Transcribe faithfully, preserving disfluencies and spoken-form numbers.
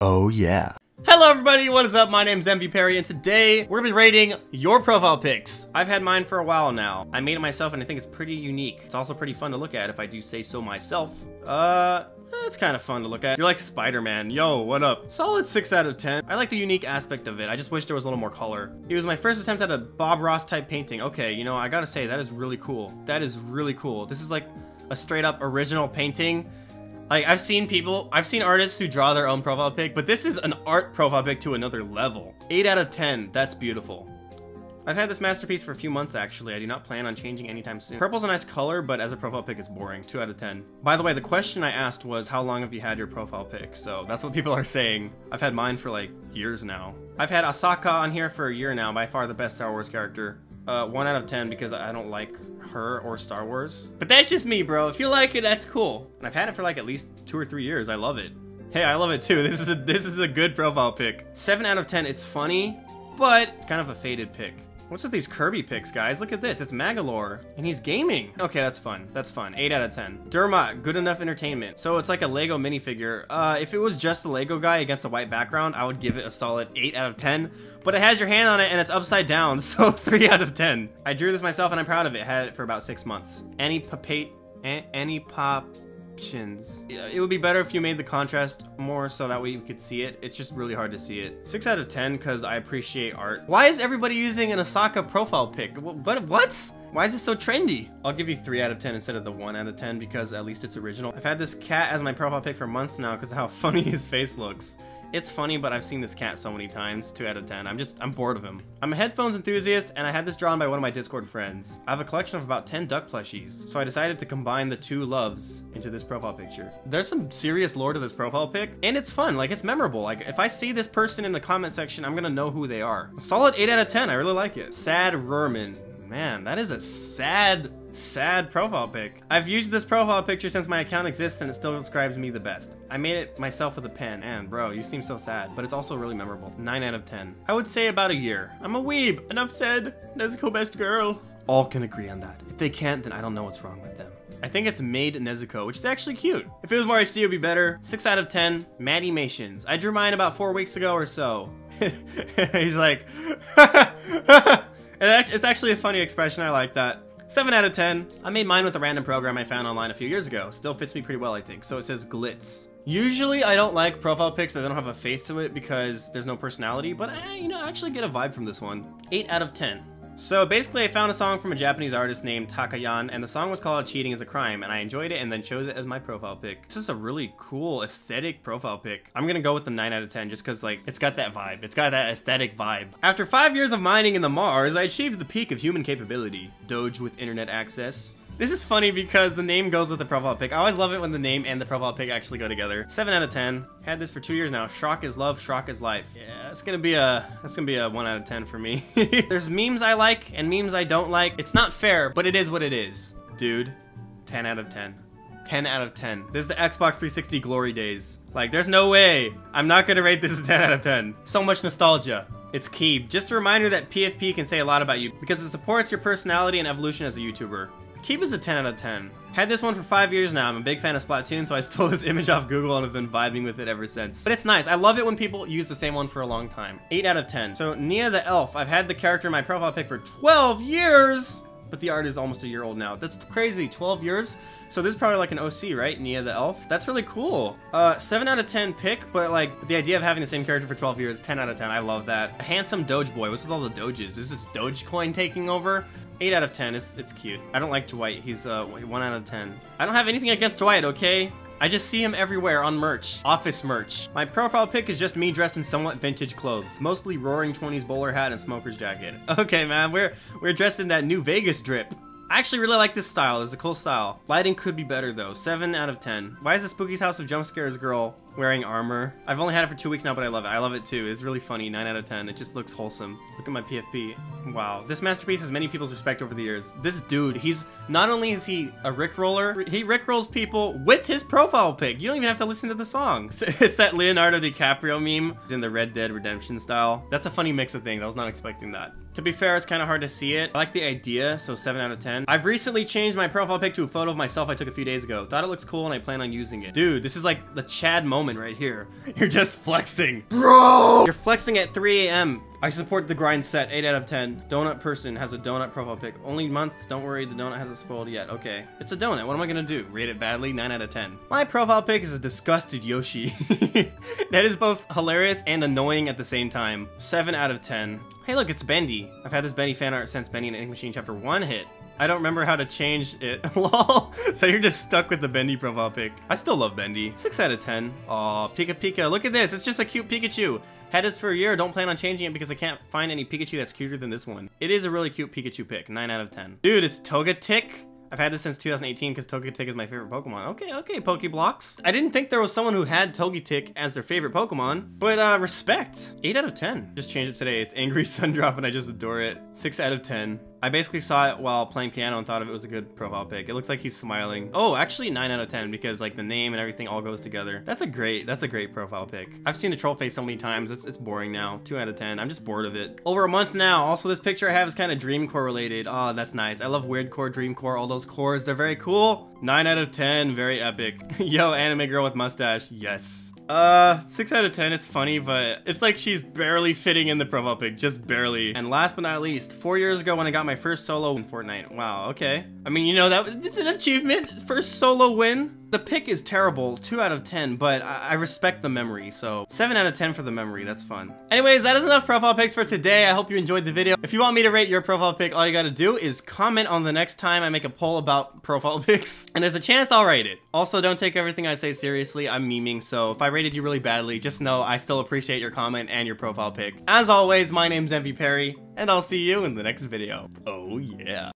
Oh yeah. Hello everybody, what is up? My name's MVPerry, and today we're gonna be rating your profile pics. I've had mine for a while now. I made it myself and I think it's pretty unique. It's also pretty fun to look at if I do say so myself. Uh, it's kind of fun to look at. You're like Spider-Man. Yo, what up? Solid six out of ten. I like the unique aspect of it. I just wish there was a little more color. It was my first attempt at a Bob Ross type painting. Okay, you know, I gotta say that is really cool. That is really cool. This is like a straight up original painting. Like, I've seen people, I've seen artists who draw their own profile pic, but this is an art profile pic to another level. eight out of ten, that's beautiful. I've had this masterpiece for a few months actually. I do not plan on changing anytime soon. Purple's a nice color, but as a profile pic, it's boring. two out of ten. By the way, the question I asked was, how long have you had your profile pic? So that's what people are saying. I've had mine for like years now. I've had Asaka on here for a year now, by far the best Star Wars character. Uh, one out of ten because I don't like her or Star Wars. But that's just me, bro. If you like it, that's cool. And I've had it for like at least two or three years. I love it. Hey, I love it too. This is a, this is a good profile pic. seven out of ten. It's funny, but it's kind of a faded pic. What's with these Kirby pics, guys? Look at this. It's Magalor, and he's gaming. Okay, that's fun. That's fun. eight out of ten. Dermot, good enough entertainment. So it's like a Lego minifigure. Uh, if it was just a Lego guy against a white background, I would give it a solid eight out of ten. But it has your hand on it and it's upside down, so three out of ten. I drew this myself and I'm proud of it. Had it for about six months. Any papate, any pop. It would be better if you made the contrast more so that way you could see it. It's just really hard to see it. six out of ten because I appreciate art. Why is everybody using an Osaka profile pic? What? What? Why is this so trendy? I'll give you three out of ten instead of the one out of ten because at least it's original. I've had this cat as my profile pic for months now because of how funny his face looks. It's funny, but I've seen this cat so many times. two out of ten. I'm just, I'm bored of him. I'm a headphones enthusiast, and I had this drawn by one of my Discord friends. I have a collection of about ten duck plushies, so I decided to combine the two loves into this profile picture. There's some serious lore to this profile pic, and it's fun. Like, it's memorable. Like, if I see this person in the comment section, I'm gonna know who they are. A solid eight out of ten. I really like it. Sad Rerman. Man, that is a sad, sad profile pic. I've used this profile picture since my account exists and it still describes me the best. I made it myself with a pen, and bro, you seem so sad, but it's also really memorable. nine out of ten. I would say about a year. I'm a weeb, enough said. Nezuko best girl. All can agree on that. If they can't, then I don't know what's wrong with them. I think it's made Nezuko, which is actually cute. If it was more H D, it would be better. six out of ten, Maddie-mations. I drew mine about four weeks ago or so. He's like, it's actually a funny expression, I like that. seven out of ten. I made mine with a random program I found online a few years ago. Still fits me pretty well, I think. So it says glitz. Usually I don't like profile pics that don't have a face to it because there's no personality, but I, you know, I actually get a vibe from this one. eight out of ten. So basically I found a song from a Japanese artist named Takayan, and the song was called Cheating is a Crime, and I enjoyed it and then chose it as my profile pic. This is a really cool aesthetic profile pic. I'm gonna go with the nine out of ten just cause like, it's got that vibe. It's got that aesthetic vibe. After five years of mining in the Mars, I achieved the peak of human capability. Doge with internet access. This is funny because the name goes with the profile pic. I always love it when the name and the profile pic actually go together. seven out of ten. Had this for two years now. Shrock is love, Shrock is life. Yeah, it's gonna be a, that's gonna be a one out of ten for me. There's memes I like and memes I don't like. It's not fair, but it is what it is. Dude, ten out of ten. ten out of ten. This is the Xbox three sixty glory days. Like, there's no way. I'm not gonna rate this a ten out of ten. So much nostalgia. It's key. Just a reminder that P F P can say a lot about you because it supports your personality and evolution as a YouTuber. Keep is a ten out of ten. Had this one for five years now. I'm a big fan of Splatoon, so I stole this image off Google and have been vibing with it ever since. But it's nice. I love it when people use the same one for a long time. eight out of ten. So Nia the Elf. I've had the character in my profile pic for twelve years, but the art is almost a year old now. That's crazy, twelve years? So this is probably like an O C, right? Nia the Elf? That's really cool. Uh, seven out of ten pick, but like the idea of having the same character for twelve years, ten out of ten, I love that. A handsome Doge boy, what's with all the Doges? Is this Dogecoin taking over? eight out of ten, it's, it's cute. I don't like Dwight, he's uh, one out of ten. I don't have anything against Dwight, okay? I just see him everywhere on merch, office merch. My profile pic is just me dressed in somewhat vintage clothes, mostly roaring twenties bowler hat and smoker's jacket. Okay, man, we're we're dressed in that New Vegas drip. I actually really like this style, it's a cool style. Lighting could be better though, seven out of ten. Why is the Spooky's House of Jump Scares girl wearing armor? I've only had it for two weeks now, but I love it. I love it too, it's really funny, nine out of ten. It just looks wholesome. Look at my P F P. Wow, this masterpiece has many people's respect over the years. This dude, he's, not only is he a Rickroller, he Rickrolls people with his profile pic. You don't even have to listen to the song. It's that Leonardo DiCaprio meme. It's in the Red Dead Redemption style. That's a funny mix of things, I was not expecting that. To be fair, it's kind of hard to see it. I like the idea, so seven out of ten. I've recently changed my profile pic to a photo of myself I took a few days ago. Thought it looks cool and I plan on using it. Dude, this is like the Chad moment. moment right here. You're just flexing. Bro! You're flexing at three A M I support the grind set, eight out of ten. Donut person has a donut profile pic. Only months, don't worry, the donut hasn't spoiled yet. Okay, it's a donut, what am I gonna do? Rate it badly, nine out of ten. My profile pic is a disgusted Yoshi. That is both hilarious and annoying at the same time. seven out of ten. Hey look, it's Bendy. I've had this Bendy fan art since Bendy and the Ink Machine chapter one hit. I don't remember how to change it. Lol. So you're just stuck with the Bendy profile pic. I still love Bendy. six out of ten. Aw, Pika Pika. Look at this. It's just a cute Pikachu. Had this for a year. Don't plan on changing it because I can't find any Pikachu that's cuter than this one. It is a really cute Pikachu pic. nine out of ten. Dude, it's Togetic. I've had this since two thousand eighteen because Togetic is my favorite Pokemon. Okay, okay, Pokeblocks. I didn't think there was someone who had Togetic as their favorite Pokemon, but uh, respect. eight out of ten. Just changed it today. It's Angry Sundrop and I just adore it. six out of ten. I basically saw it while playing piano and thought of it was a good profile pic. It looks like he's smiling. Oh, actually nine out of ten because like the name and everything all goes together. That's a great, that's a great profile pic. I've seen the troll face so many times, it's, it's boring now. two out of ten, I'm just bored of it. Over a month now. Also this picture I have is kind of Dreamcore related. Oh, that's nice. I love Weirdcore, Dreamcore, all those cores. They're very cool. nine out of ten, very epic. Yo, anime girl with mustache, yes. Uh, six out of ten, it's funny, but it's like she's barely fitting in the profile pic, just barely. And last but not least, four years ago when I got my first solo in Fortnite. Wow, okay. I mean, you know, that it's an achievement, first solo win. The pick is terrible, two out of ten, but I, I respect the memory, so seven out of ten for the memory, that's fun. Anyways, that is enough profile pics for today. I hope you enjoyed the video. If you want me to rate your profile pic, all you gotta do is comment on the next time I make a poll about profile pics, and there's a chance I'll rate it. Also, don't take everything I say seriously, I'm memeing, so if I rated you really badly, just know I still appreciate your comment and your profile pic. As always, my name's MVPerry, and I'll see you in the next video. Oh yeah.